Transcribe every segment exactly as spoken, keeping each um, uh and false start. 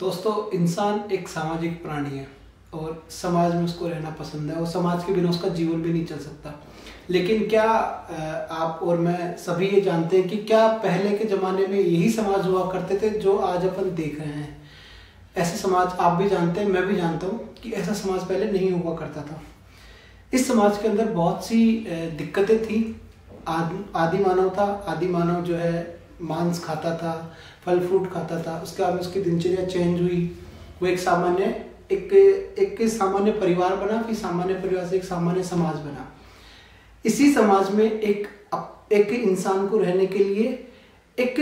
दोस्तों इंसान एक सामाजिक प्राणी है और समाज में उसको रहना पसंद है और समाज के बिना उसका जीवन भी नहीं चल सकता। लेकिन क्या आप और मैं सभी ये जानते हैं कि क्या पहले के ज़माने में यही समाज हुआ करते थे जो आज अपन देख रहे हैं? ऐसे समाज आप भी जानते हैं, मैं भी जानता हूँ कि ऐसा समाज पहले नहीं हुआ करता था। इस समाज के अंदर बहुत सी दिक्कतें थी। आदि आदि मानव था, आदि मानव जो है मांस खाता था, फल फ्रूट खाता था। उसके बाद उसकी दिनचर्या चेंज हुई, वो एक सामान्य एक एक सामान्य परिवार बना, फिर सामान्य परिवार से एक सामान्य समाज बना। इसी समाज में एक एक इंसान को रहने के लिए एक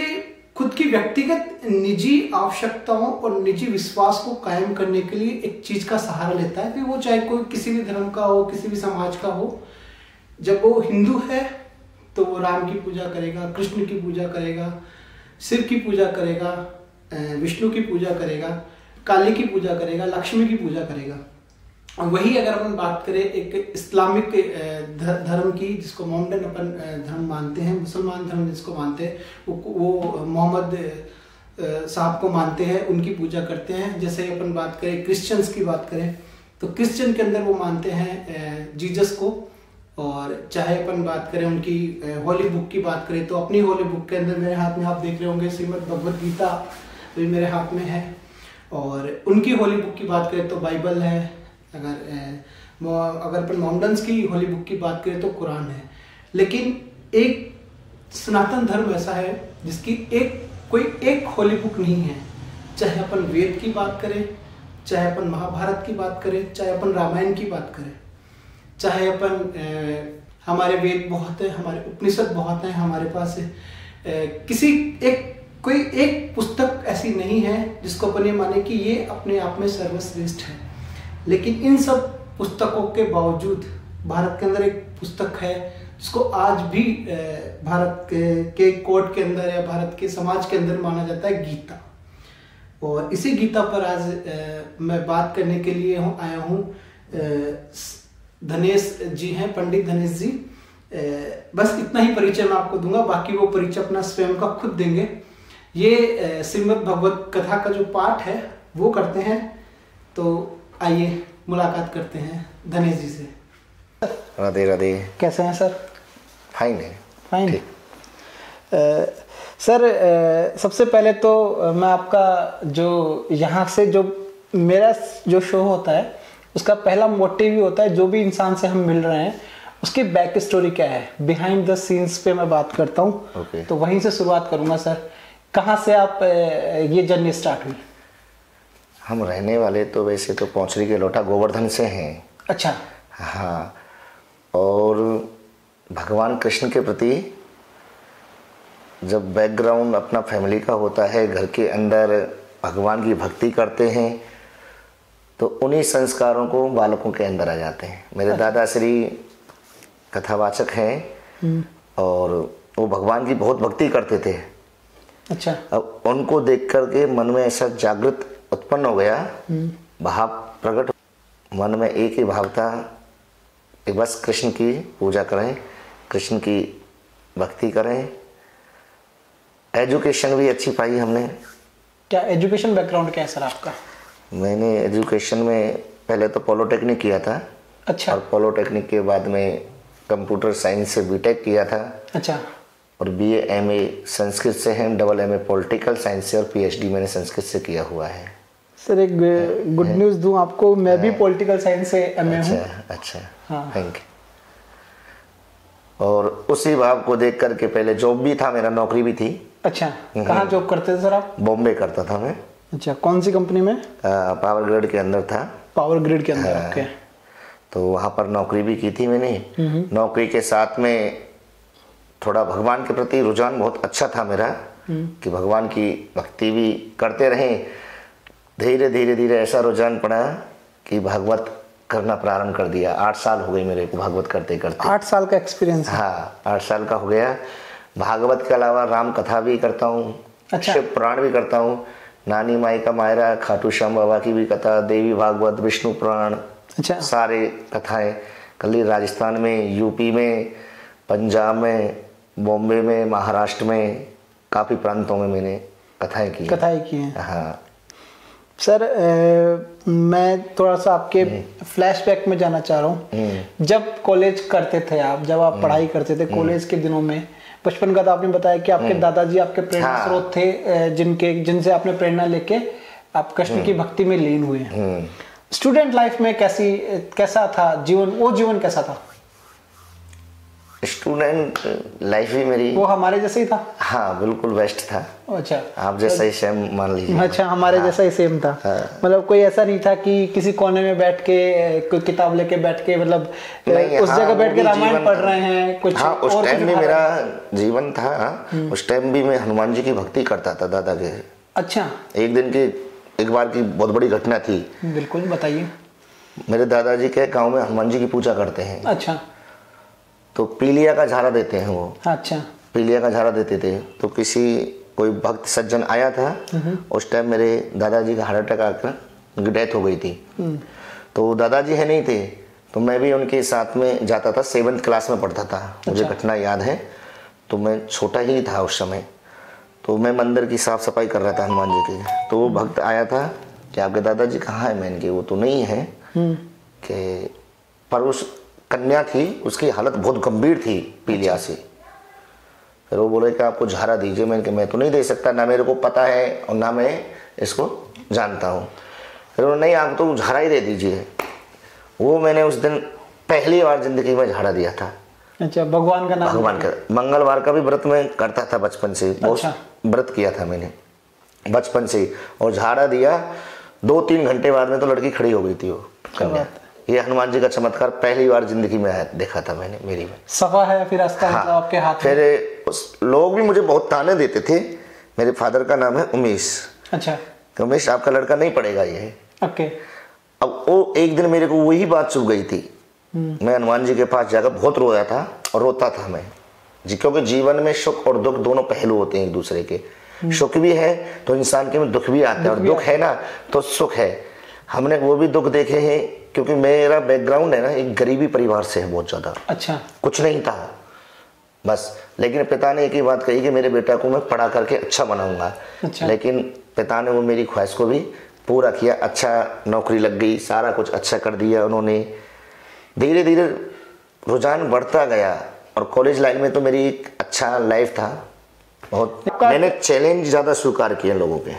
खुद की व्यक्तिगत निजी आवश्यकताओं और निजी विश्वास को कायम करने के लिए एक चीज़ का सहारा लेता है, फिर वो चाहे कोई किसी भी धर्म का हो, किसी भी समाज का हो। जब वो हिंदू है तो वो राम की पूजा करेगा, कृष्ण की पूजा करेगा, शिव की पूजा करेगा, विष्णु की पूजा करेगा, काली की पूजा करेगा, लक्ष्मी की पूजा करेगा। और वही अगर अपन बात करें एक इस्लामिक धर्म की, जिसको मोहम्मदन अपन धर्म मानते हैं, मुसलमान धर्म जिसको मानते हैं, वो वो मोहम्मद साहब को मानते हैं, उनकी पूजा करते हैं। जैसे अपन बात करें क्रिश्चियंस की बात करें तो क्रिश्चियन के अंदर वो मानते हैं जीजस को। और चाहे अपन बात करें उनकी होली बुक की बात करें तो अपनी होली बुक के अंदर मेरे हाथ में आप देख रहे होंगे श्रीमद् भगवद गीता भी मेरे हाथ में है। और उनकी होली बुक की बात करें तो बाइबल है। अगर अगर अपन मोहम्मदन्स की होली बुक की बात करें तो कुरान है। लेकिन एक सनातन धर्म ऐसा है जिसकी एक कोई एक होली बुक नहीं है। चाहे अपन वेद की बात करें, चाहे अपन महाभारत की बात करें, चाहे अपन रामायण की बात करें, चाहे अपन हमारे वेद बहुत हैं, हमारे उपनिषद बहुत हैं, हमारे पास है, किसी एक कोई एक पुस्तक ऐसी नहीं है जिसको अपन ये माने कि ये अपने आप में सर्वश्रेष्ठ है। लेकिन इन सब पुस्तकों के बावजूद भारत के अंदर एक पुस्तक है जिसको आज भी भारत के के कोर्ट के अंदर या भारत के समाज के अंदर माना जाता है, गीता। और इसी गीता पर आज मैं बात करने के लिए हूँ आया हूँ। धनेश जी हैं, पंडित धनेश जी। बस इतना ही परिचय मैं आपको दूंगा, बाकी वो परिचय अपना स्वयं का खुद देंगे। ये श्रीमद् भगवत कथा का जो पाठ है वो करते हैं। तो आइए मुलाकात करते हैं धनेश जी से। राधे राधे। कैसे हैं सर? फाइन है। फाइन है सर। uh, सबसे पहले तो मैं आपका जो यहाँ से जो मेरा जो शो होता है उसका पहला मोटिव ही होता है जो भी इंसान से हम मिल रहे हैं उसकी बैक स्टोरी क्या है, बिहाइंड द सीन्स पे मैं बात करता हूँ। okay. तो वहीं से शुरुआत करूँगा सर। कहाँ से आप ये जर्नी स्टार्ट हुई? हम रहने वाले तो वैसे तो पौंचरी के लोटा गोवर्धन से हैं। अच्छा। हाँ, और भगवान कृष्ण के प्रति जब बैकग्राउंड अपना फैमिली का होता है, घर के अंदर भगवान की भक्ति करते हैं तो उन्हीं संस्कारों को बालकों के अंदर आ जाते हैं। मेरे दादाश्री कथावाचक हैं और वो भगवान की बहुत भक्ति करते थे। अच्छा। अब उनको देख करके मन में ऐसा जागृत उत्पन्न हो गया, भाव प्रकट मन में एक ही भाव था कि बस कृष्ण की पूजा करें, कृष्ण की भक्ति करें। एजुकेशन भी अच्छी पाई हमने। क्या एजुकेशन बैकग्राउंड क्या है सर आपका? मैंने एजुकेशन में पहले तो पॉलिटेक्निक किया था। अच्छा। और पॉलिटेक्निक के बाद में कंप्यूटर साइंस से बीटेक किया था। अच्छा। और बीए एमए संस्कृत से है, डबल एमए पॉलिटिकल साइंस से, और पीएचडी मैंने संस्कृत से किया हुआ है। सर एक गुड न्यूज़ दूं आपको, मैं भी पॉलिटिकल साइंस से एमए हूं। अच्छा अच्छा। हाँ। Thank you. और उसी भाव को देख करके पहले जॉब भी था मेरा, नौकरी भी थी। अच्छा। कहाँ जॉब करते थे सर आप? बॉम्बे करता था मैं। अच्छा। कौन सी कंपनी में? पावर ग्रिड के अंदर था। पावर ग्रिड के अंदर। ओके। तो वहाँ पर नौकरी भी की थी मैंने। नौकरी के साथ में थोड़ा भगवान के प्रति रुझान बहुत अच्छा था मेरा कि भगवान की भक्ति भी करते रहें। धीरे धीरे धीरे ऐसा रुझान पड़ा कि भागवत करना प्रारंभ कर दिया। आठ साल हो गई मेरे को भागवत करते करते। आठ साल का एक्सपीरियंस? हाँ, आठ साल का हो गया। भागवत के अलावा राम कथा भी करता हूँ, शिव पुराण भी करता हूँ, नानी माई का मायरा, खाटू श्याम बाबा की भी कथा, देवी भागवत, विष्णु पुराण। अच्छा। सारे कथाएं कल राजस्थान में, यूपी में, पंजाब में, बॉम्बे में, महाराष्ट्र में, काफी प्रांतों में मैंने कथाएं की कथाएं की हैं। हाँ। सर ए, मैं थोड़ा सा आपके फ्लैशबैक में जाना चाह रहा हूँ। जब कॉलेज करते थे आप, जब आप पढ़ाई करते थे कॉलेज के दिनों में, बचपन का तो आपने बताया कि आपके दादाजी आपके प्रेरणा हाँ। स्रोत थे, जिनके जिनसे आपने प्रेरणा लेके आप कृष्ण की भक्ति में लीन हुए। स्टूडेंट लाइफ में कैसी कैसा था जीवन, वो जीवन कैसा था? स्टूडेंट लाइफ भी मेरी वो हमारे जैसे ही था। हाँ बिल्कुल बेस्ट था। अच्छा आप जैसा ही सेम मान लीजिए। अच्छा हमारे हाँ, जैसा ही सेम था। हाँ, मतलब कोई ऐसा नहीं था कि किसी कोने में बैठ के कोई किताब लेके बैठ के मतलब उस हाँ, जगह बैठ के रामायण पढ़ रहे हैं कुछ। हाँ उस टाइम भी मेरा जीवन था, उस टाइम भी मैं हनुमान जी की भक्ति करता था दादा के। अच्छा एक दिन की एक बार की बहुत बड़ी घटना थी। बिल्कुल बताइए। मेरे दादाजी के गाँव में हनुमान जी की पूजा करते हैं। अच्छा तो पीलिया का झाड़ा देते हैं वो। अच्छा पीलिया का झाड़ा देते थे तो किसी कोई भक्त सज्जन आया था, उस टाइम मेरे दादाजी का हार्ट अटैक आकर डेथ हो गई थी। तो दादाजी है नहीं थे तो मैं भी उनके साथ में जाता था, सेवन्थ क्लास में पढ़ता था। अच्छा। मुझे घटना याद है तो मैं छोटा ही था उस समय, तो मैं मंदिर की साफ सफाई कर रहा था हनुमान जी की। तो वो भक्त आया था कि आपके दादाजी कहाँ है? मैंने कि वो तो नहीं है कि, पर उस कन्या थी उसकी हालत बहुत गंभीर थी पीलिया से। फिर वो बोले कि आपको झाड़ा दीजिए। मैंने कि मैं तो नहीं दे सकता, ना मेरे को पता है और ना मैं इसको जानता हूँ। फिर उन्होंने नहीं आप तो झाड़ा ही दे दीजिए। वो मैंने उस दिन पहली बार जिंदगी में झाड़ा दिया था। अच्छा भगवान का नाम? भगवान का। मंगलवार का भी व्रत मैं करता था बचपन से। अच्छा। व्रत किया था मैंने बचपन से और झाड़ा दिया। दो तीन घंटे बाद में तो लड़की खड़ी हो गई थी वो कन्या। ये हनुमान जी का चमत्कार पहली बार जिंदगी में देखा था मैंने मेरी में। सफा है फिर रास्ता हाँ, मतलब आपके हाथ में। फिर उस लोग भी मुझे बहुत ताने देते थे। मेरे फादर का नाम है उमेश। अच्छा उमेश आपका लड़का नहीं पड़ेगा ये। ओके अब वो एक दिन मेरे को वही बात चुभ गई थी। मैं हनुमान जी के पास जाकर बहुत रोया था और रोता था मैं जी, क्योंकि जीवन में सुख और दुख दोनों पहलू होते हैं एक दूसरे के। सुख भी है तो इंसान के में दुख भी आते हैं और दुख है ना तो सुख है। हमने वो भी दुख देखे हैं क्योंकि मेरा बैकग्राउंड है ना एक गरीबी परिवार से है बहुत ज़्यादा। अच्छा कुछ नहीं था बस, लेकिन पिता ने एक ही बात कही कि मेरे बेटा को मैं पढ़ा करके अच्छा बनाऊंगा। अच्छा। लेकिन पिता ने वो मेरी ख्वाहिश को भी पूरा किया। अच्छा नौकरी लग गई, सारा कुछ अच्छा कर दिया उन्होंने। धीरे धीरे रुझान बढ़ता गया और कॉलेज लाइफ में तो मेरी एक अच्छा लाइफ था बहुत। मैंने चैलेंज ज़्यादा स्वीकार किए लोगों के।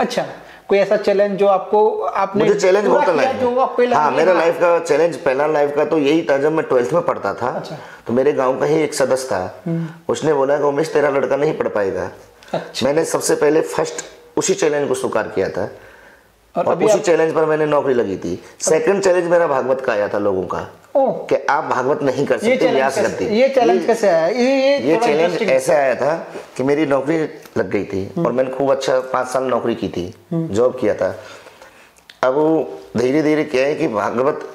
अच्छा कोई ऐसा चैलेंज जो आपको आपने मुझे चैलेंज बहुत लगा? हाँ मेरा लाइफ का चैलेंज पहला लाइफ का तो यही था जब मैं ट्वेल्थ में पढ़ता था। अच्छा। तो मेरे गांव का ही एक सदस्य था, उसने बोला कि उमेश तेरा लड़का नहीं पढ़ पाएगा। अच्छा। मैंने सबसे पहले फर्स्ट उसी चैलेंज को स्वीकार किया था और, और उसी चैलेंज पर मैंने नौकरी लगी थी। सेकंड चैलेंज मेरा भागवत का आया था लोगों का कि आप भागवत नहीं कर सकते व्यास गद्दी। ये चैलेंज कैसे आया? ये ये चैलेंज ऐसे आया था कि मेरी नौकरी लग गई थी और मैंने खूब अच्छा पाँच साल नौकरी की थी, जॉब किया था। अब धीरे धीरे क्या है कि भागवत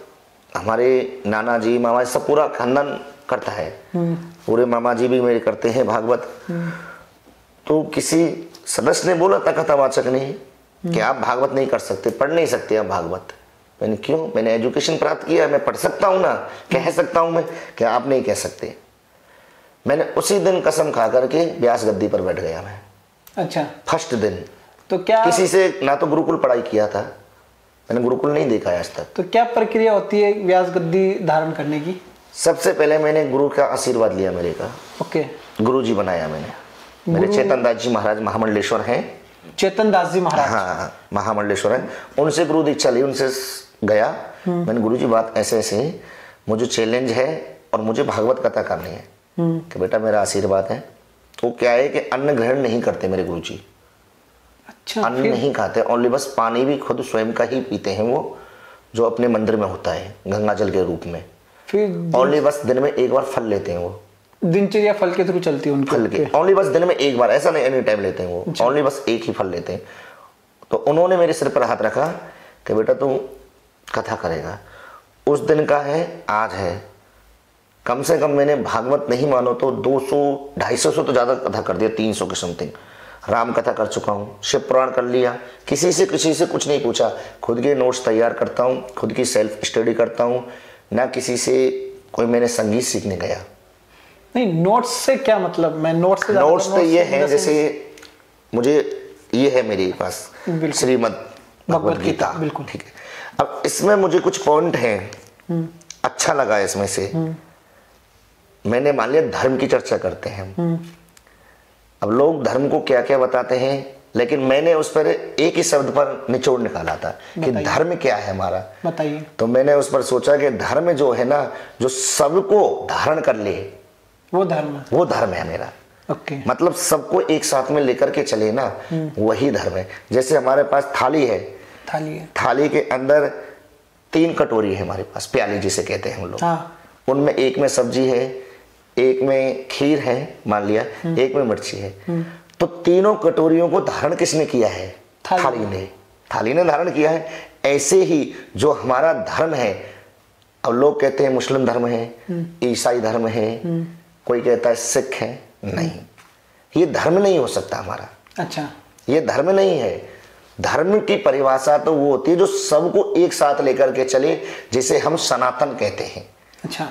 हमारे नाना जी मामा जी सब पूरा खानदान करता है, पूरे मामा जी भी मेरे करते हैं भागवत। तो किसी सदस्य ने बोला था कथावाचक ने कि आप भागवत नहीं कर सकते, पढ़ नहीं सकते आप भागवत। मैंने क्यों? मैंने एजुकेशन प्राप्त किया है, मैं पढ़ सकता हूँ ना, कह सकता हूँ मैं कि आप नहीं कह सकते। मैंने उसी दिन कसम खा करके व्यास गद्दी पर बैठ गया मैं। अच्छा फर्स्ट दिन। तो क्या किसी से ना तो गुरुकुल पढ़ाई किया था मैंने, गुरुकुल नहीं देखा आज तक। तो क्या प्रक्रिया होती है व्यास गद्दी धारण करने की? सबसे पहले मैंने गुरु का आशीर्वाद लिया मेरे का। ओके गुरु जी बनाया मैंने। मेरे चेतन दास जी महाराज महामंडलेश्वर हैं। चेतन दास जी महाराज हाँ महामंडलेश्वर है, उनसे गुरु दीक्षा ली, उनसे गया। मैंने गुरुजी बात ऐसे ऐसे मुझे चैलेंज है और मुझे भागवत कथा करनी है कि बेटा मेरा आशीर्वाद है। तो क्या है कि अन्न ग्रहण नहीं करते मेरे गुरुजी। अच्छा अन्न नहीं खाते, ओनली बस पानी भी खुद स्वयं का ही पीते हैं वो, जो अपने मंदिर में होता है गंगा जल के रूप में। ओनली बस दिन में एक बार फल लेते हैं वो, दिनचर्या फल के थ्रू चलती है उनकी। फल के ओनली बस दिन में एक बार, ऐसा नहीं एनी टाइम लेते हैं वो, ओनली बस एक ही फल लेते हैं। तो उन्होंने मेरे सिर पर हाथ रखा कि बेटा तू कथा करेगा। उस दिन का है आज है, कम से कम मैंने भागवत नहीं मानो तो दो सौ ढाई सौ से तो ज़्यादा कथा कर दिया, तीन सौ के समथिंग। राम कथा कर चुका हूँ, शिव पुराण कर लिया, किसी से किसी से कुछ नहीं पूछा। खुद के नोट्स तैयार करता हूँ, खुद की सेल्फ स्टडी करता हूँ, ना किसी से कोई। मैंने संगीत सीखने गया नहीं। नोट्स से क्या मतलब? मैं नोट्स से नोट्स तो ये है जैसे मुझे ये है मेरे पास श्रीमद भगवत गीता, बिल्कुल ठीक है। अब इसमें मुझे कुछ पॉइंट हैं, अच्छा लगा इसमें से। मैंने मान लिया धर्म की चर्चा करते हैं हम, अब लोग धर्म को क्या क्या बताते हैं, लेकिन मैंने उस पर एक ही शब्द पर निचोड़ निकाला था कि धर्म क्या है हमारा, बताइए। तो मैंने उस पर सोचा कि धर्म जो है ना, जो सबको धारण कर ले, वो धर्म वो धर्म है मेरा। ओके, मतलब सबको एक साथ में लेकर के चले ना, वही धर्म है। जैसे हमारे पास थाली है, थाली है, थाली के अंदर तीन कटोरी है हमारे पास, प्याली जिसे कहते हैं हम लोग। उनमें एक में सब्जी है, एक में खीर है मान लिया, एक में मिर्ची है। तो तीनों कटोरियों को धारण किसने किया है? थाली, थाली ने थाली ने धारण किया है। ऐसे ही जो हमारा धर्म है, अब लोग कहते हैं मुस्लिम धर्म है, ईसाई धर्म है, कोई कहता है सिख है। नहीं, ये धर्म नहीं हो सकता हमारा। अच्छा, ये धर्म नहीं है। धर्म की परिभाषा तो वो होती है जो सबको एक साथ लेकर के चले, जिसे हम सनातन कहते हैं। अच्छा,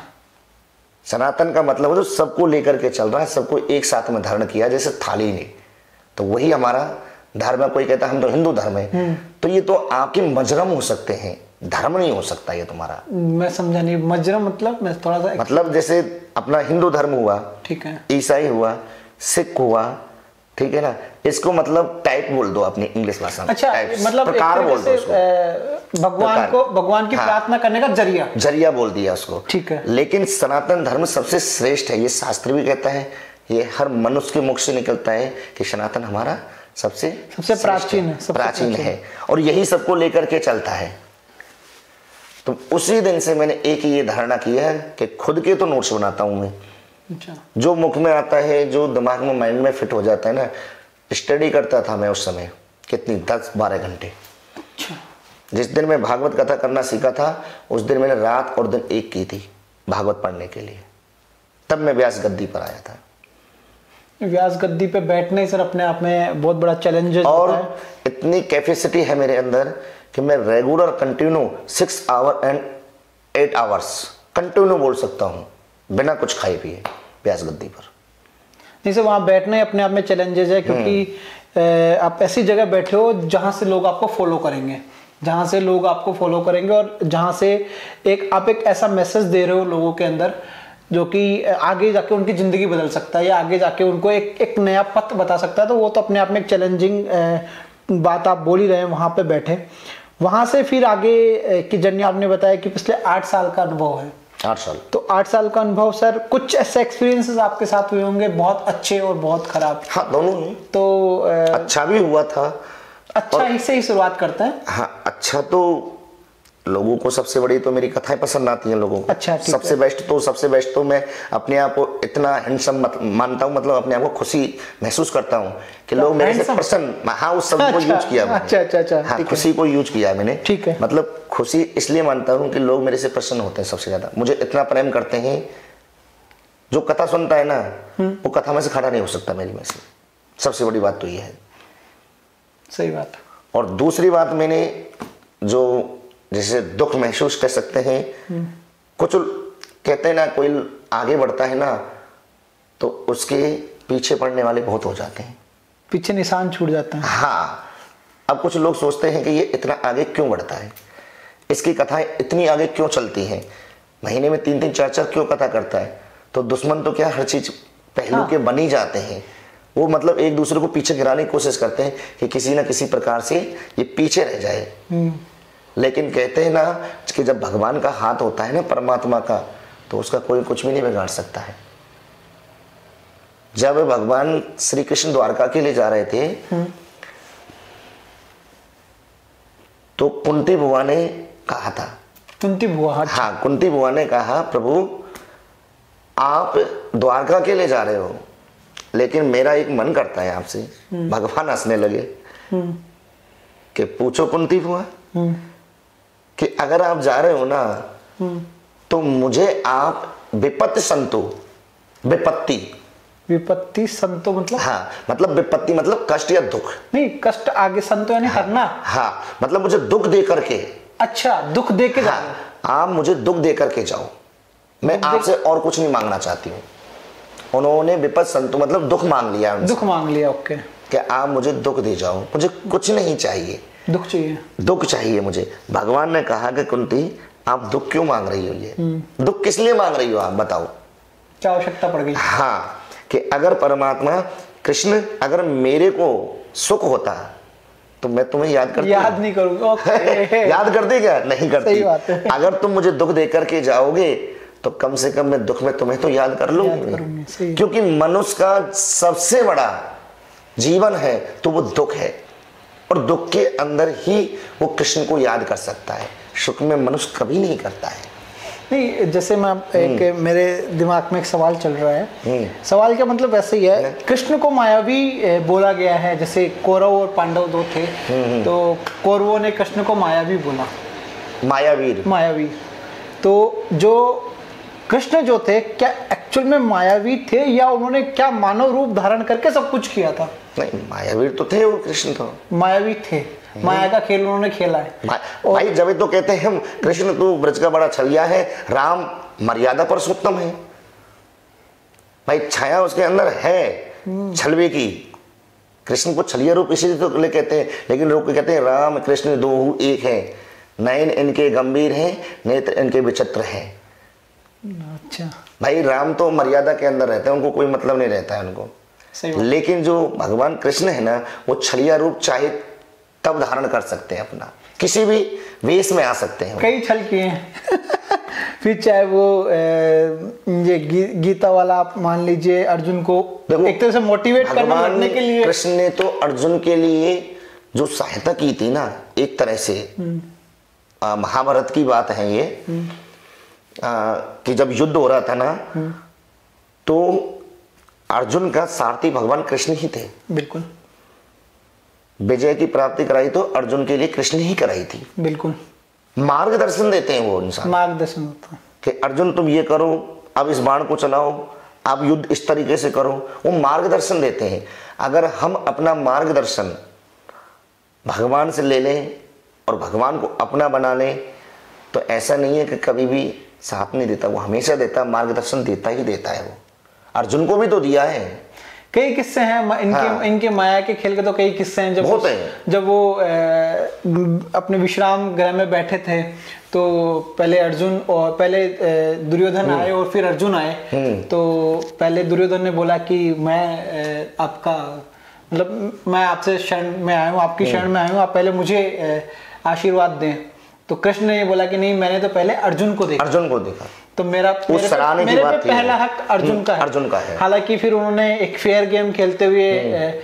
सनातन का मतलब है जो सबको लेकर के चल रहा है, सबको एक साथ में धारण किया, जैसे थाली ने। तो वही हमारा धर्म है। कोई कहता हम तो हिंदू धर्म है, तो ये तो आपके मजरम हो सकते हैं, धर्म नहीं हो सकता ये तुम्हारा। मैं समझा नहीं, मजरम मतलब मैं थोड़ा सा, मतलब जैसे अपना हिंदू धर्म हुआ, ठीक है, ईसाई हुआ, सिख हुआ, ठीक है ना। इसको मतलब टाइप बोल दो अपनी इंग्लिश भाषा में। अच्छा, मतलब प्रकार बोल दो उसको, भगवान को, भगवान की प्रार्थना करने का जरिया जरिया बोल दिया उसको, ठीक है। लेकिन सनातन धर्म सबसे श्रेष्ठ है, ये शास्त्र भी कहता है, ये हर मनुष्य के मुख से निकलता है कि सनातन हमारा सबसे सबसे प्राचीन है, प्राचीन है, और यही सबको लेकर के चलता है। तो उसी दिन से मैंने एक ही ये धारणा की है कि खुद के तो नोट्स बनाता हूँ मैं, जो मुख में आता है, जो दिमाग में, माइंड में फिट हो जाता है ना। स्टडी करता था मैं उस समय, कितनी दस बारह घंटे। अच्छा। जिस दिन मैं भागवत कथा करना सीखा था, उस दिन मैंने रात और दिन एक की थी भागवत पढ़ने के लिए। तब मैं व्यास गद्दी पर आया था। व्यास गद्दी पे बैठने सर अपने आप में बहुत बड़ा चैलेंज है, और इतनी कैपेसिटी है मेरे अंदर कि मैं regular continue six hour and eight hours continue बोल सकता हूँ, बिना कुछ खाए पिए, व्यास गद्दी पर। नहीं सर, वहाँ बैठने अपने आप में चैलेंजेस है, क्योंकि आप ऐसी जगह बैठे हो जहाँ से लोग आपको फॉलो करेंगे, जहाँ से लोग आपको फॉलो करेंगे और जहाँ से एक आप एक ऐसा मैसेज दे रहे हो लोगों के अंदर जो कि आगे जाके उनकी ज़िंदगी बदल सकता है, या आगे जाके उनको एक एक नया पथ बता सकता है। तो वो तो अपने आप में एक चैलेंजिंग बात आप बोल ही रहे हैं वहाँ पर बैठे। वहाँ से फिर आगे की जर्नी आपने बताया कि पिछले आठ साल का अनुभव है। आठ साल तो आठ साल का अनुभव सर, कुछ ऐसे एक्सपीरियंसेस आपके साथ हुए होंगे, बहुत अच्छे और बहुत खराब। हाँ, दोनों। तो आ, अच्छा भी हुआ था। अच्छा, और, ही से ही शुरुआत करते हैं। हाँ, अच्छा तो लोगों को सबसे बड़ी तो मेरी कथाएं पसंद आती हैं लोगों को। अच्छा, सबसे बेस्ट तो सबसे बेस्ट तो मैं अपने आप को इतना हैंडसम मानता हूँ, मतलब अपने आप को खुशी महसूस करता हूँ कि लोग मेरे से प्रसन्न। हाँ, उस शब्द को यूज किया मैंने। अच्छा अच्छा अच्छा, हाँ, खुशी को यूज किया मैंने, ठीक है। मतलब खुशी इसलिए मानता हूँ कि लोग मेरे से प्रसन्न होते हैं, सबसे ज्यादा मुझे इतना प्रेम करते हैं। जो कथा सुनता है ना, वो कथा में से खड़ा नहीं हो सकता मेरी में से, सबसे बड़ी बात तो ये है। सही बात। और दूसरी बात, मैंने जो जैसे दुख महसूस कर सकते हैं, कुछ कहते हैं ना, कोई आगे बढ़ता है ना तो उसके पीछे पड़ने वाले बहुत हो जाते हैं, पीछे निशान छूट जाता है। हाँ, अब कुछ लोग सोचते हैं कि ये इतना आगे क्यों बढ़ता है, इसकी कथाएं इतनी आगे क्यों चलती हैं, महीने में तीन तीन चार चार क्यों कथा करता है। तो दुश्मन तो क्या हर चीज पहलू हाँ। के बन ही जाते हैं वो, मतलब एक दूसरे को पीछे गिराने की कोशिश करते हैं कि किसी ना किसी प्रकार से ये पीछे रह जाए। लेकिन कहते हैं ना कि जब भगवान का हाथ होता है ना, परमात्मा का, तो उसका कोई कुछ भी नहीं बिगाड़ सकता है। जब भगवान श्री कृष्ण द्वारका के लिए जा रहे थे तो कुंती बुआ ने कहा था, कुंती बुआ, हाँ, कुंती बुआ ने कहा, प्रभु आप द्वारका के लिए जा रहे हो, लेकिन मेरा एक मन करता है आपसे। भगवान हंसने लगे कि पूछो कुंती बुआ कि अगर आप जा रहे हो ना तो मुझे आप विपत्ति संतो, विपत्ति विपत्ति संतो मतलब, हाँ, मतलब विपत्ति मतलब कष्ट या दुख, नहीं कष्ट आगे संतो यानी हरना। हाँ, मतलब मुझे दुख दे करके। अच्छा, दुख दे के, हाँ, आप मुझे दुख दे करके जाओ, मैं आपसे और कुछ नहीं मांगना चाहती हूँ। उन्होंने विपत्ति संतो मतलब दुख मांग लिया, दुख मांग लिया। ओके, क्या आप मुझे दुख दे जाओ, मुझे कुछ नहीं चाहिए। दुख चाहिए, दुख चाहिए मुझे। भगवान ने कहा कि कुंती आप दुख क्यों मांग रही हो, ये दुख किस लिए मांग रही हो आप बताओ, क्या आवश्यकता पड़ गई। हाँ, कि अगर परमात्मा कृष्ण अगर मेरे को सुख होता तो मैं तुम्हें याद करती याद नहीं करूंगा। याद करती क्या नहीं करती, सही बात है। अगर तुम मुझे दुख दे करके जाओगे तो कम से कम मैं दुख में तुम्हें तो याद कर लूंगी, क्योंकि मनुष्य का सबसे बड़ा जीवन है तो वो दुख है, और दुख के अंदर ही वो कृष्ण को याद कर सकता है, सुख में मनुष्य कभी नहीं करता है। नहीं, जैसे मैं एक मेरे दिमाग में एक सवाल चल रहा है, सवाल का मतलब वैसे ही है, कृष्ण को मायावी बोला गया है, जैसे कौरव और पांडव दो थे तो कौरवों ने कृष्ण को मायावी बोला, मायावीर मायावी, तो जो कृष्ण जो थे क्या एक्चुअल में मायावी थे या उन्होंने क्या मानव रूप धारण करके सब कुछ किया था। नहीं, मायावीर तो थे वो, कृष्ण तो मायावी थे, माया का खेल उन्होंने खेला है। और भाई जब तो कहते हैं हम कृष्ण तो ब्रज का बड़ा छलिया है, राम मर्यादा पुरुषोत्तम है, भाई छाया उसके अंदर है छलवे की, कृष्ण को छलिया रूप इसीलिए तो ले कहते हैं। लेकिन लोग कहते हैं राम कृष्ण दो एक हैं, नयन इनके गंभीर हैं, नेत्र इनके विचित्र हैं। अच्छा भाई राम तो मर्यादा के अंदर रहते हैं, उनको कोई मतलब नहीं रहता है उनको, लेकिन जो भगवान कृष्ण है ना वो छलिया रूप चाहे तब धारण कर सकते हैं, अपना किसी भी वेश में आ सकते हैं। कई छल किए हैं फिर चाहे वो ये गी, गीता वाला आप मान लीजिए, अर्जुन को एक तरह से मोटिवेट करना लड़ने के लिए। कृष्ण ने तो अर्जुन के लिए जो सहायता की थी ना, एक तरह से महाभारत की बात है ये आ, कि जब युद्ध हो रहा था ना तो अर्जुन का सारथी भगवान कृष्ण ही थे। बिल्कुल, विजय की प्राप्ति कराई तो अर्जुन के लिए कृष्ण ही कराई थी। बिल्कुल, मार्गदर्शन देते हैं वो इंसान, मार्गदर्शन होता है कि अर्जुन तुम ये करो, अब इस बाण को चलाओ, अब युद्ध इस तरीके से करो, वो मार्गदर्शन देते हैं। अगर हम अपना मार्गदर्शन भगवान से ले लें और भगवान को अपना बना लें तो ऐसा नहीं है कि कभी भी साथ नहीं देता, वो हमेशा देता, मार्गदर्शन देता ही देता है। वो अर्जुन को भी तो दिया है। कई किस्से हैं इनके, हाँ। इनके माया के खेल के तो कई किस्से हैं। जब वो, है। जब वो ए, अपने विश्राम गृह में बैठे थे तो पहले अर्जुन और पहले दुर्योधन आए और फिर अर्जुन आए, तो पहले दुर्योधन ने बोला कि मैं ए, आपका मतलब मैं आपसे शरण में आया हूँ, आपकी शरण में आया हूँ, आप पहले मुझे ए, आशीर्वाद दें। तो कृष्ण ने ये बोला कि नहीं, मैंने तो पहले अर्जुन को देखा, अर्जुन को देखा, तो मेरा मेरे पे, मेरे पे पहला हक अर्जुन का है, अर्जुन का है। हालांकि फिर उन्होंने एक फेयर गेम खेलते हुए,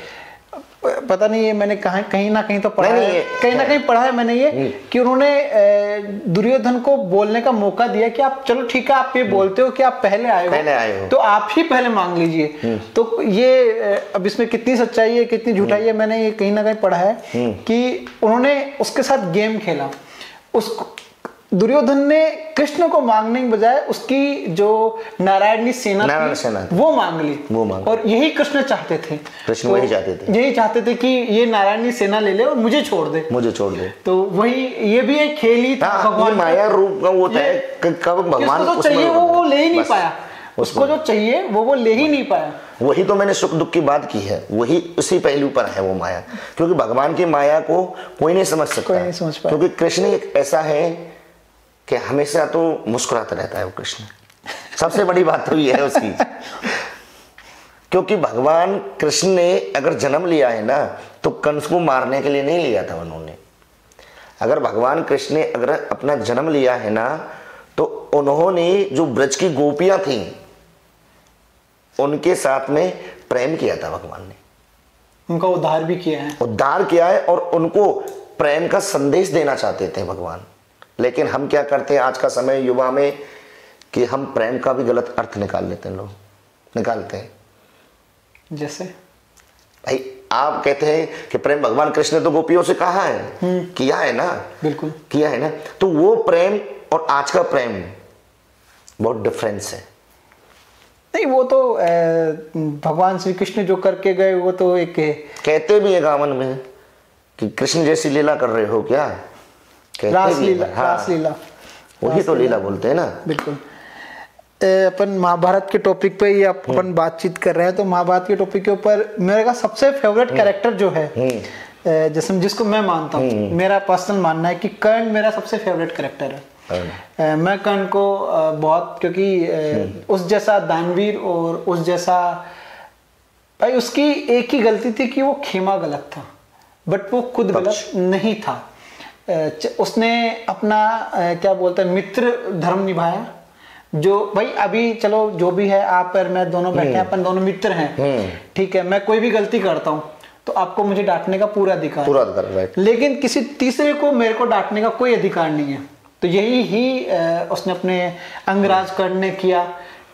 पता नहीं ये मैंने कहा कहीं ना कहीं तो पढ़ा है, है कहीं ना कहीं पढ़ा है मैंने ये कि उन्होंने दुर्योधन को बोलने का मौका दिया कि आप चलो ठीक है, आप ये बोलते हो कि आप पहले आए हो, पहले आए हो तो आप ही पहले मांग लीजिए। तो ये अब इसमें कितनी सच्चाई है कितनी झूठाई है, मैंने ये कहीं ना कहीं पढ़ा है कि उन्होंने उसके साथ गेम खेला। उस दुर्योधन ने कृष्ण को मांगने के बजाय उसकी जो नारायणी सेना नारायण सेना वो मांग ली, वो मांग, और यही कृष्ण चाहते थे, कृष्ण वही चाहते थे, यही चाहते थे कि ये नारायणी सेना ले ले और मुझे छोड़ दे, मुझे छोड़ दे। तो वही ये भी एक खेल ही था, भगवान माया रूप का वो था, कब भगवान को चाहिए वो वो ले ही नहीं पाया, उसको जो चाहिए वो वो ले ही नहीं पाया। वही तो मैंने सुख दुख की बात की है, वही उसी पहलू पर है वो माया, क्योंकि भगवान की माया को कोई नहीं समझ सकता, कोई नहीं समझ पाया, क्योंकि कृष्ण एक ऐसा है कि हमेशा तो मुस्कुराता रहता है वो कृष्ण, सबसे बड़ी बात तो ये है उसकी क्योंकि भगवान कृष्ण ने अगर जन्म लिया है ना तो कंस को मारने के लिए नहीं लिया था उन्होंने, अगर भगवान कृष्ण ने अगर अपना जन्म लिया है ना तो उन्होंने जो ब्रज की गोपियां थीं उनके साथ में प्रेम किया था, भगवान ने उनका उद्धार भी किया है, उद्धार किया है, और उनको प्रेम का संदेश देना चाहते थे भगवान। लेकिन हम क्या करते हैं आज का समय युवा में कि हम प्रेम का भी गलत अर्थ निकाल लेते हैं, लोग निकालते हैं। जैसे भाई आप कहते हैं कि प्रेम भगवान कृष्ण ने तो गोपियों से कहा है, किया है ना, बिल्कुल किया है ना, तो वो प्रेम और आज का प्रेम बहुत डिफरेंस है। नहीं, वो तो भगवान श्री कृष्ण जो करके गए वो तो एक, कहते भी है गावन में कि कृष्ण जैसी लीला कर रहे हो क्या, रास लीला, रास लीला, वही तो लीला बोलते हैं ना। बिल्कुल, अपन महाभारत के टॉपिक पे ये अपन बातचीत कर रहे हैं, तो महाभारत के टॉपिक के ऊपर मेरे का सबसे फेवरेट कैरेक्टर जो है जिसम जिसको मैं मानता हूँ, मेरा पर्सनल मानना है कि कर्ण मेरा सबसे फेवरेट कैरेक्टर है। मैं कर्ण को बहुत, क्योंकि उस जैसा दानवीर और उस जैसा भाई, उसकी एक ही गलती थी कि वो खेमा गलत था, बट वो खुद गलत नहीं था। उसने अपना क्या बोलते हैं मित्र धर्म निभाया, जो भाई अभी चलो जो भी है, आप और मैं दोनों बैठे हैं, अपन दोनों मित्र हैं, ठीक है, मैं कोई भी गलती करता हूँ तो आपको मुझे डांटने का पूरा अधिकार, पूरा अधिकार है, लेकिन किसी तीसरे को मेरे को डांटने का कोई अधिकार नहीं है। तो यही ही उसने अपने अंगराज कर्ण ने किया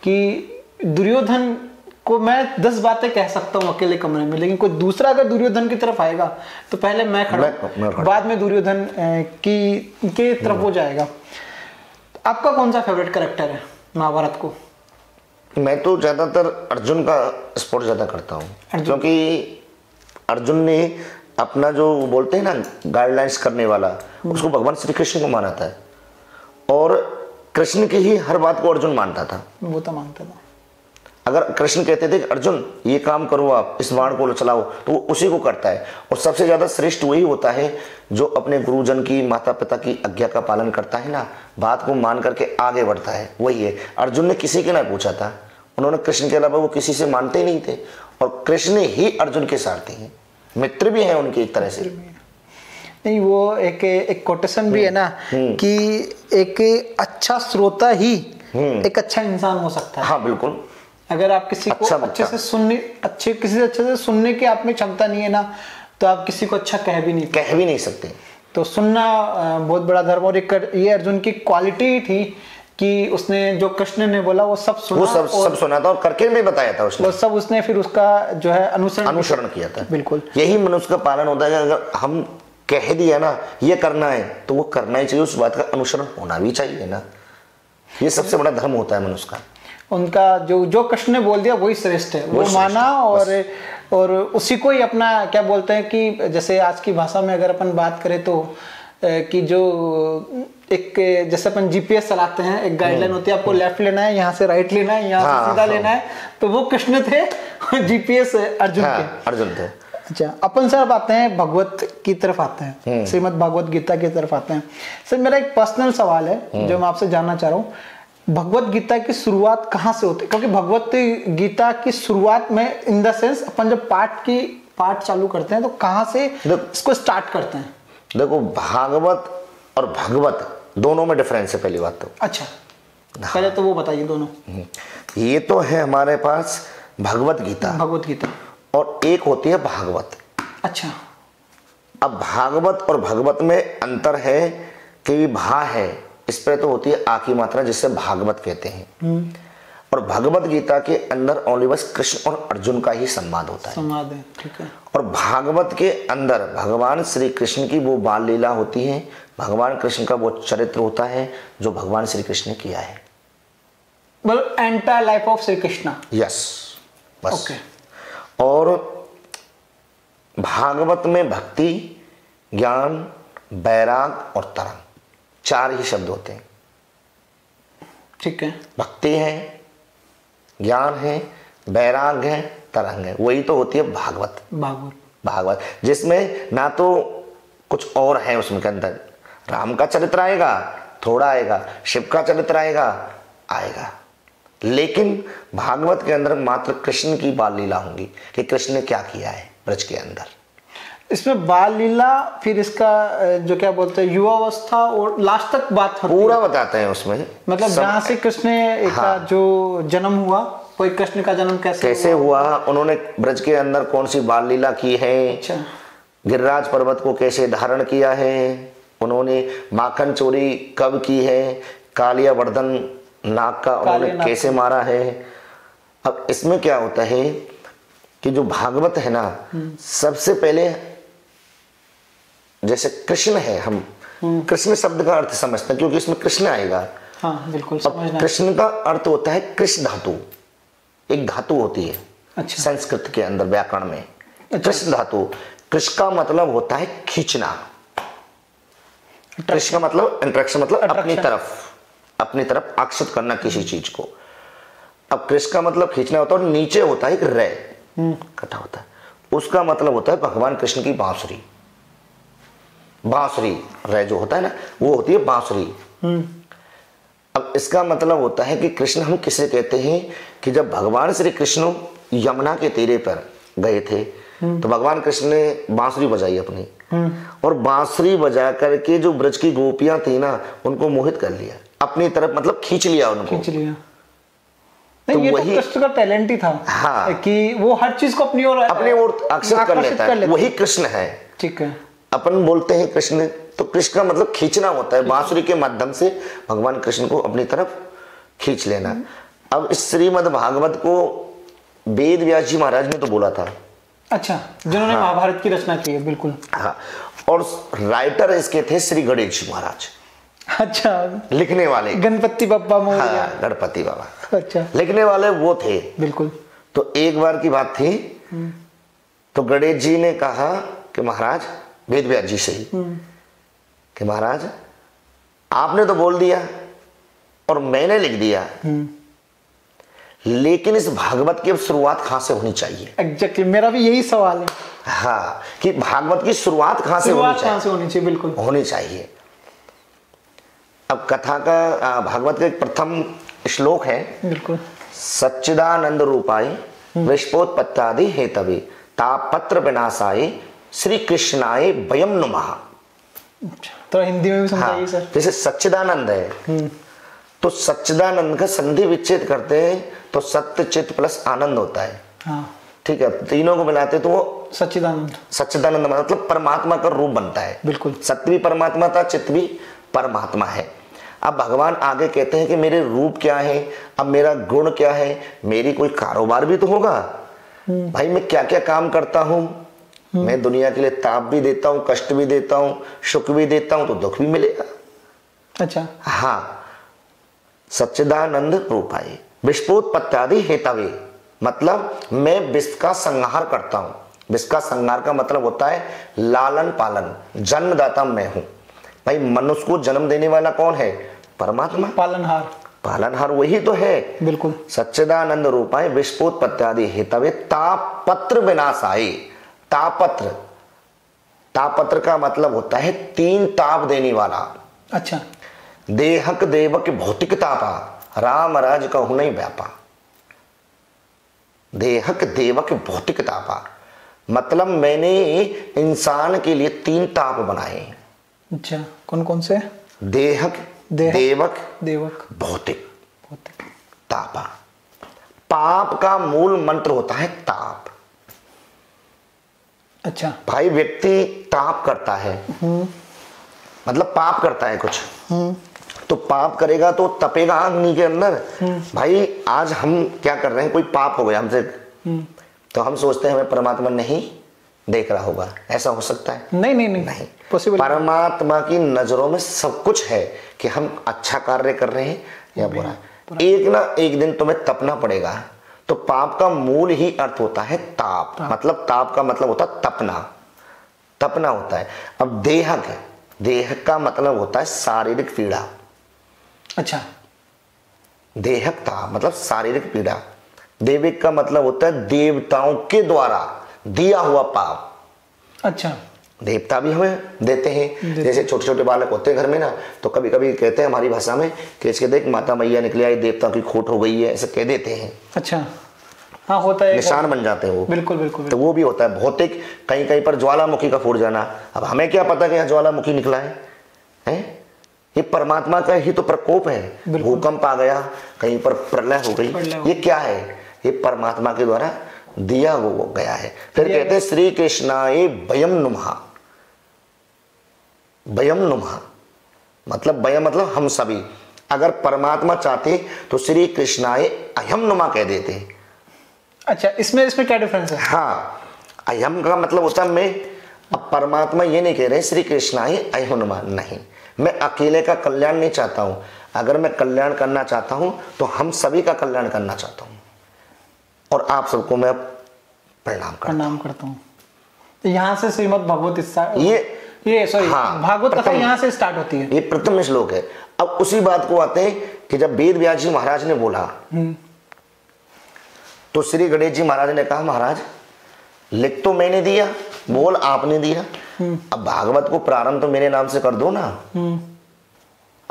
कि दुर्योधन को मैं दस बातें कह सकता हूँ अकेले कमरे में, लेकिन कोई दूसरा अगर दुर्योधन की तरफ आएगा तो पहले मैं खड़ा, बाद में दुर्योधन की के तरफ वो जाएगा। आपका कौन सा फेवरेट कैरेक्टर है महाभारत को? मैं तो ज्यादातर अर्जुन का सपोर्ट ज्यादा करता हूँ, क्योंकि अर्जुन ने अपना जो बोलते हैं ना गाइडलाइंस करने वाला, उसको भगवान श्री कृष्ण को माना था, और कृष्ण की ही हर बात को अर्जुन मानता था। वो तो मानता था, अगर कृष्ण कहते थे अर्जुन ये काम करो, आप इस बाण को चलाओ, तो वो उसी को करता है। और सबसे ज्यादा श्रेष्ठ वही होता है जो अपने गुरुजन की, माता पिता की आज्ञा का पालन करता है ना, बात को मान करके आगे बढ़ता है, वही है। अर्जुन ने किसी के ना पूछा था, उन्होंने कृष्ण के अलावा वो किसी से मानते ही नहीं थे, और कृष्ण ही अर्जुन के सारथी हैं, मित्र भी हैं उनके एक तरह से। नहीं, वो एक एक कोटेशन भी है ना कि एक अच्छा श्रोता ही एक अच्छा इंसान हो सकता है। हाँ बिल्कुल, अगर आप किसी अच्छा को अच्छे से सुनने अच्छे किसी से अच्छे से सुनने की आप में क्षमता नहीं है ना, तो आप किसी को अच्छा कह भी नहीं कह भी नहीं सकते। तो सुनना बहुत बड़ा धर्म, और एक ये अर्जुन की क्वालिटी थी कि उसने जो कृष्ण ने बोला वो सब सुना, वो सब सब सुना था और करके भी बताया था उसने, वो सब उसने फिर उसका जो है अनुसरण अनुसरण किया था। बिल्कुल, यही मनुष्य का पालन होता है। अगर हम कह दिया ना ये करना है तो वो करना ही चाहिए, उस बात का अनुसरण होना भी चाहिए ना, ये सबसे बड़ा धर्म होता है मनुष्य का। उनका जो जो कृष्ण ने बोल दिया वही श्रेष्ठ है, वो माना और और उसी को ही अपना क्या बोलते हैं कि जैसे आज की भाषा में अगर अपन बात करें तो कि जो एक जैसे अपन जीपीएस चलाते हैं, एक गाइडलाइन होती है, आपको लेफ्ट लेना है, यहाँ से राइट लेना है, यहाँ हाँ, से सीधा हाँ, लेना है, तो वो कृष्ण थे, जीपीएस अर्जुन हाँ, थे अर्जुन थे। अच्छा, अपन सर आते हैं भगवत की तरफ, आते हैं श्रीमद भागवत गीता की तरफ आते हैं। सर मेरा एक पर्सनल सवाल है जो मैं आपसे जानना चाह रहा हूँ, भगवत गीता की शुरुआत कहाँ से होती है? क्योंकि भगवत गीता की शुरुआत में इन द सेंस अपन जब पाठ की पाठ चालू करते हैं तो कहाँ से इसको स्टार्ट करते हैं? देखो, भागवत और भगवत दोनों में डिफरेंस है, पहली बात तो। अच्छा, पहले तो वो बताइए दोनों। ये तो है हमारे पास भगवत गीता, भगवत गीता, और एक होती है भागवत। अच्छा, अब भागवत और भगवत में अंतर है कि भा है इस पर तो होती है आ की मात्रा, जिससे भागवत कहते हैं, और भगवत गीता के अंदर ओनली बस कृष्ण और अर्जुन का ही संवाद होता है, संवाद है, ठीक है। और भागवत के अंदर भगवान श्री कृष्ण की वो बाल लीला होती है, भगवान कृष्ण का वो चरित्र होता है जो भगवान श्री कृष्ण ने किया है, मतलब entire life of Shri Krishna. Yes, बस। ओके। और भागवत में भक्ति, ज्ञान, बैराग और तरंग, चार ही शब्द होते हैं, ठीक है। भक्ति है, ज्ञान है, बैराग है, तरंग है, वही तो होती है भागवत। भागवत भागवत जिसमें ना तो कुछ और है, उसमें के अंदर राम का चरित्र आएगा, थोड़ा आएगा, शिव का चरित्र आएगा आएगा लेकिन भागवत के अंदर मात्र कृष्ण की बाल लीला होंगी कि कृष्ण ने क्या किया है ब्रज के अंदर। इसमें बाल लीला, फिर इसका जो क्या बोलते हैं युवावस्था, और लास्ट तक बात पूरा बताते हैं उसमें, मतलब जहाँ से कृष्ण का जो जन्म हुआ, कोई कृष्ण का जन्म कैसे कैसे हुआ, हुआ उन्होंने ब्रज के अंदर कौन सी बाल लीला की है, गिरिराज पर्वत को कैसे धारण किया है उन्होंने, माखन चोरी कब की है, कालिया वर्धन नाग का उन्होंने कैसे मारा है। अब इसमें क्या होता है कि जो भागवत है ना, सबसे पहले जैसे कृष्ण है, हम कृष्ण शब्द का अर्थ समझते हैं क्योंकि इसमें कृष्ण आएगा। हाँ, बिल्कुल समझना। कृष्ण का अर्थ होता है कृष्ण धातु, एक धातु होती है। अच्छा। संस्कृत के अंदर व्याकरण में। अच्छा। कृष्ण धातु, कृष्ण का मतलब होता है खींचना, कृष्ण का मतलब इंट्रैक्शन, मतलब अपनी तरफ अपनी तरफ आकर्षित करना किसी चीज को। अब कृष्ण का मतलब खींचना होता है, और नीचे होता है एक रे कटा होता है, उसका मतलब होता है भगवान कृष्ण की बांसुरी। बांसुरी, रे जो होता है ना वो होती है बांसुरी। अब इसका मतलब होता है कि कृष्ण हम किसे कहते हैं कि जब भगवान श्री कृष्ण यमुना के तीरे पर गए थे तो भगवान कृष्ण ने बांसुरी बजाई अपनी और बांसुरी बजा करके जो ब्रज की गोपियां थी ना उनको मोहित कर लिया अपनी तरफ, मतलब खींच लिया उनको, खींच लिया। तो ये वही तो कृष्ण का टैलेंट ही था। हाँ। कि वो हर चीज को अपनी ओर अपनी ओर आकर्षित कर लेता है, वही कृष्ण है। ठीक है, अपन बोलते हैं कृष्ण तो कृष्ण का मतलब खींचना होता है, बांसुरी के माध्यम से भगवान कृष्ण को अपनी तरफ खींच लेना। अब इस श्रीमद् भागवत को वेद व्यास जी महाराज ने तो बोला था, अच्छा, जिन्होंने हाँ, महाभारत की रचना की है, बिल्कुल। हाँ, और राइटर इसके थे श्री गणेश जी महाराज, अच्छा, लिखने वाले गणपति बाबा मोरिया, गणपति बाबा, अच्छा, लिखने वाले वो थे, बिल्कुल। तो एक बार की बात थी, तो गणेश जी ने कहा कि महाराज, वेद व्यास जी से ही कि महाराज आपने तो बोल दिया और मैंने लिख दिया, लेकिन इस भागवत की शुरुआत कहाँ से होनी चाहिए? एग्जैक्टली, मेरा भी यही सवाल है। हाँ, कि भागवत की शुरुआत कहाँ से होनी चाहिए? से होनी चाहिए, बिल्कुल होनी चाहिए। अब कथा का, भागवत का एक प्रथम श्लोक है, बिल्कुल, सच्चिदानंद रूपाय विश्वोत्पत्तादि हेतवे तापत्र विनाशाय श्री कृष्णाय वयम नुमः। तो हिंदी में भी समझाइए सर। जैसे सच्चिदानंद है तो सच्चिदानंद का संधि विच्छेद करते हैं तो सत्य चित प्लस आनंद होता है। हाँ। ठीक है, तीनों को मिलाते तो वो सच्चिदानंद, सच्चिदानंद मतलब परमात्मा का रूप बनता है। बिल्कुल, सत्य भी परमात्मा था, चित भी परमात्मा है। अब भगवान आगे कहते हैं कि मेरे रूप क्या है, अब मेरा गुण क्या है, मेरी कोई कारोबार भी तो होगा भाई, मैं क्या क्या काम करता हूँ, मैं दुनिया के लिए ताप भी देता हूँ, कष्ट भी देता हूँ, सुख भी देता हूँ, तो दुख भी मिलेगा। अच्छा। हाँ, सच्चिदानंद रूपाय विश्वोत्पत्त्यादि हेतवे मतलब मैं विश्व का संहार करता हूँ। विश्व का संहार का मतलब होता है लालन पालन, जन्मदाता मैं हूँ भाई। मनुष्य को जन्म देने वाला कौन है? परमात्मा, पालनहार, पालनहार वही तो है। बिल्कुल, सच्चिदानंद रूपाय विश्वोत्पत्त्यादि हेतवे तापत्र विनाशाय। तापत्र, तापत्र का मतलब होता है तीन ताप देने वाला। अच्छा, देहक देवक भौतिक तापा राम राज कहूं नहीं व्यापा। देहक देवक भौतिक तापा मतलब मैंने इंसान के लिए तीन ताप बनाए। अच्छा, कौन कौन से? देहक, देहक देवक देवक भौतिक, भौतिक तापा। पाप का मूल मंत्र होता है ताप। अच्छा, भाई व्यक्ति ताप करता है, मतलब पाप करता है कुछ, तो पाप करेगा तो तपेगा अग्नि के अंदर। भाई आज हम क्या कर रहे हैं, कोई पाप हो गया हमसे तो हम सोचते हैं हमें परमात्मा नहीं देख रहा होगा, ऐसा हो सकता है? नहीं नहीं नहीं, नहीं। पॉसिबल। परमात्मा की नजरों में सब कुछ है कि हम अच्छा कार्य कर रहे हैं या बुरा, एक ना एक दिन तुम्हें तपना पड़ेगा। तो पाप का मूल ही अर्थ होता है ताप, मतलब ताप का मतलब होता है तपना, तपना होता है। अब देहक, देहक का मतलब होता है शारीरिक पीड़ा। अच्छा, देहक था मतलब शारीरिक पीड़ा। देविक का मतलब होता है देवताओं के द्वारा दिया हुआ पाप। अच्छा, देवता भी हमें देते हैं, जैसे छोटे छोटे बालक होते हैं घर में ना, तो कभी कभी कहते हैं हमारी भाषा में कि इसके देख माता मैया निकले आई, देवताओं की खोट हो गई है, ऐसे कह देते हैं। अच्छा, हाँ, होता है, निशान बन जाते हैं वो। बिल्कुल बिल्कुल, तो वो भी होता है भौतिक। कहीं कहीं पर ज्वालामुखी का फूट जाना, अब हमें क्या पता कि यहाँ ज्वालामुखी निकला है, है? ये परमात्मा का ही तो प्रकोप है। भूकंप आ गया, कहीं पर प्रलय हो गई, ये क्या है? ये परमात्मा के द्वारा दिया वो गया है। फिर कहते हैं श्री कृष्णाय वयम नुमः। वयम नुमः मतलब वयम मतलब हम सभी, अगर परमात्मा चाहते तो श्री कृष्णाय अयम नुमः कह देते। अच्छा, इसमें इसमें क्या डिफरेंस है? हाँ, अयम का मतलब होता है मैं। अब परमात्मा ये नहीं कह रहे श्री कृष्णाय अयम नुमः, नहीं, मैं अकेले का कल्याण नहीं चाहता हूँ। अगर मैं कल्याण करना चाहता हूँ तो हम सभी का कल्याण करना चाहता हूँ और आप सबको मैं प्रणाम करता, प्रणाम करता हूँ। यहाँ से श्रीमद् भागवत ये ये सॉरी हाँ, भागवत कथा यहाँ से स्टार्ट होती है, ये प्रथम श्लोक है। अब उसी बात को आते हैं कि जब वेद व्यास जी महाराज ने बोला तो श्री गणेश जी महाराज ने कहा महाराज लिख तो मैंने दिया, बोल आपने दिया, अब भागवत को प्रारंभ तो मेरे नाम से कर दो ना।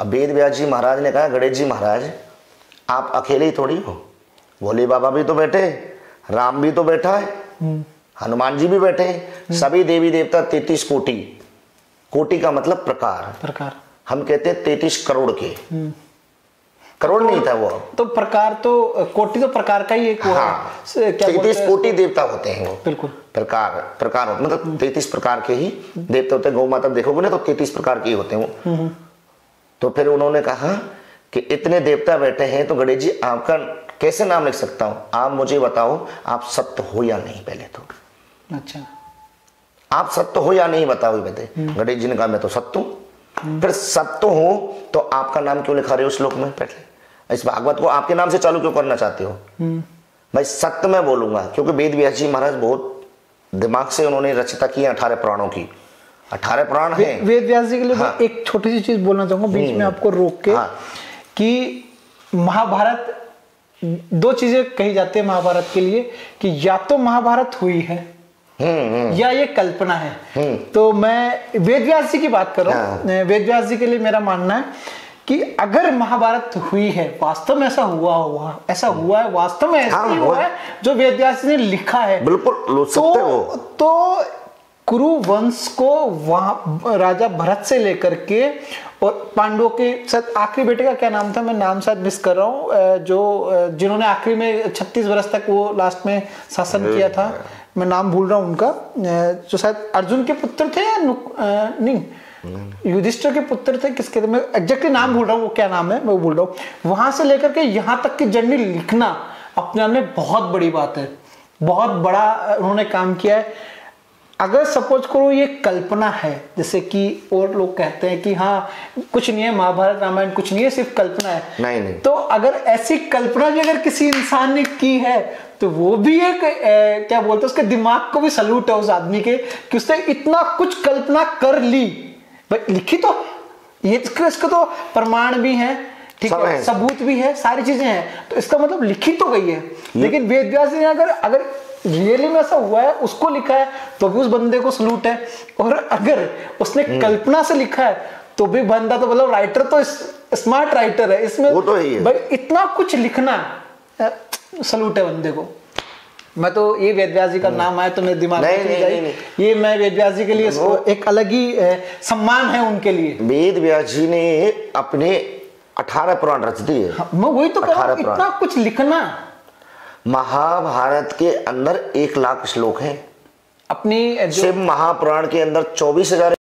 अब वेद व्यास जी महाराज ने कहा, गणेश जी महाराज आप अकेले ही थोड़ी हो, भोले बाबा भी तो बैठे, राम भी तो बैठा है, हनुमान जी भी बैठे हैं, सभी देवी देवता तैतीस कोटि, कोटि का मतलब प्रकार, प्रकार हम कहते हैं तैतीस करोड़ के, करोड़ नहीं था वो तो प्रकार, तो कोटि तो प्रकार का ही एक वो हाँ, है। तैतीस कोटि देवता होते हैं वो, बिल्कुल प्रकार प्रकार होते मतलब तैतीस प्रकार के ही देवता होते हैं। गौ माता देखोगे ना तो तैतीस प्रकार के ही होते हैं वो। तो फिर उन्होंने कहा कि इतने देवता बैठे हैं तो गणेश जी आपका कैसे नाम लिख सकता हूँ, आप मुझे बताओ आप सत्य हो या नहीं पहले तो। अच्छा, आप सत्य हो या नहीं बताओ बेटे। गणेश जी ने कहा मैं तो सत्य हूँ। फिर सत्य हो तो आपका नाम क्यों लिखा रहे हो श्लोक में, पहले इस भागवत को आपके नाम से चालू क्यों करना चाहते हो। भाई सत्य मैं बोलूंगा क्योंकि वेद व्यास जी महाराज बहुत दिमाग से उन्होंने रचना की है अठारह पुराणों की, अठारह पुराण है। वेद व्यास जी के लिए हाँ। एक छोटी सी चीज बोलना चाहूंगा बीच में आपको रोक के हाँ। कि महाभारत दो चीजें कही जाती है महाभारत के लिए कि या तो महाभारत हुई है या ये कल्पना है। तो मैं वेद व्यास जी की बात कर रहा हूँ। वेद व्यास जी के लिए मेरा मानना है कि अगर महाभारत हुई है, वास्तव में ऐसा हुआ हुआ ऐसा हुआ है, वास्तव में ऐसा हाँ, हुआ है जो वेद व्यास ने लिखा है, बिल्कुल सकते हो। तो, तो कुरु वंश को वहां राजा भरत से लेकर के और पांडवों के साथ आखिरी बेटे का क्या नाम था, मैं नाम शायद मिस कर रहा हूँ, जो जिन्होंने आखिरी में छत्तीस वर्ष तक वो लास्ट में शासन किया था, मैं नाम भूल रहा हूँ उनका, जो शायद अर्जुन के पुत्र थे या नहीं युधिष्ठिर के पुत्र थे, किसके थे मैं एग्जैक्टली नाम भूल रहा हूँ, वो क्या नाम है मैं भूल रहा हूँ। वहां से लेकर के यहाँ तक की जर्नी लिखना अपने आप में बहुत बड़ी बात है, बहुत बड़ा उन्होंने काम किया है। अगर सपोज करो ये कल्पना है, जैसे कि और लोग कहते हैं कि हाँ कुछ नहीं है महाभारत रामायण कुछ नहीं है सिर्फ कल्पना है, नहीं नहीं, तो अगर ऐसी कल्पना भी अगर किसी इंसान ने की है तो वो भी एक ए, क्या बोलते हैं उसके दिमाग को भी सल्यूट है उस आदमी के कि उसने इतना कुछ कल्पना कर ली। भाई लिखी तो ये इसके तो प्रमाण भी हैं, ठीक है, सबूत भी है, सारी चीजें हैं, तो इसका मतलब लिखी तो गई है। लेकिन वेद व्यास ने अगर अगर रियली में ऐसा हुआ है उसको लिखा है तो भी उस बंदे को सलूट है, और अगर उसने कल्पना से लिखा है तो भी बंदा तो मतलब राइटर तो स्मार्ट राइटर है इसमें, वो तो ही है। भाई इतना कुछ लिखना सलूट है बंदे को। मैं तो ये वेद व्यास जी का नाम आया तो मेरे दिमाग में चली गई, ये मैं वेद व्यास जी के लिए इसको एक अलग ही सम्मान है उनके लिए। वेद व्यास जी ने अपने अठारह पुराण रच दिए। मैं वही तो कह रहा हूं, इतना कुछ लिखना। महाभारत के अंदर एक लाख श्लोक हैं, अपनी शिव महापुराण के अंदर चौबीस हजार